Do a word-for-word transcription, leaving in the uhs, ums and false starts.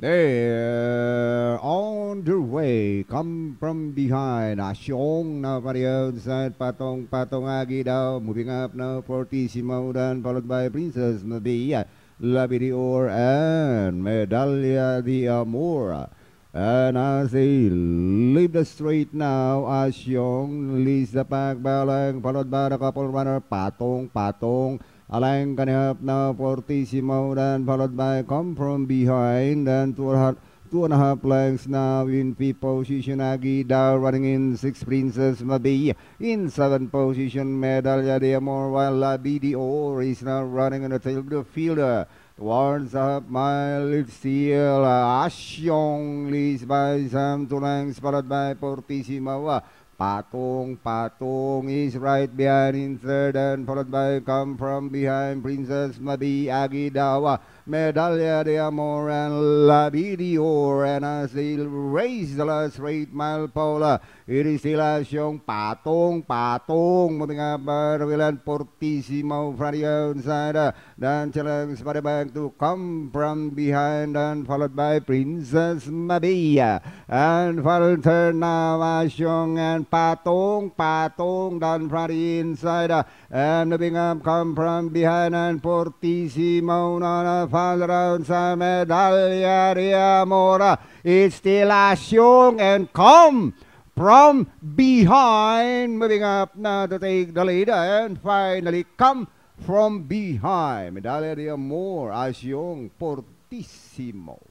They're on their way, come from behind. Asiong na parehong side, patong-patong Agi Daw. Moving up now, Fortissimo, dan followed by Princess Mabi, Labi D'Or, and Medaglia d'Amore. And as they leave the straight now, Asiong leads the pack balang, followed by the couple runner, patong, patong, alang kanihap na Fortissimo, then followed by come from behind, then two, two and a half lengths now in fifth position, Agi Daw running in sixth, Princess Mabi, in seventh position, Medaglia d'Amore, while Labi D'Or is now running on the tail of the field. Towards up my left seal, Asiong leads by some two lengths, followed by Fortissimo. Patong, patong is right behind in third, and followed by come from behind Princess Mabi, Agi Daw, Medaglia d'Amore, and Labi D'Or. And as they race the last straight mile pole, it is still Asiong, patong, patong, moving up by the wheel, and Fortissimo from the outside, then challenge by the back to come from behind, and followed by Princess Mabi. And final turn now, Asiong and patong, patong, down from the inside, uh, and moving up, come from behind, and Fortissimo on a fast round, some Medaglia d'Amore. It's still Asiong and come from behind, moving up now to take the lead, and finally come from behind, Medaglia d'Amore, Asiong, Fortissimo.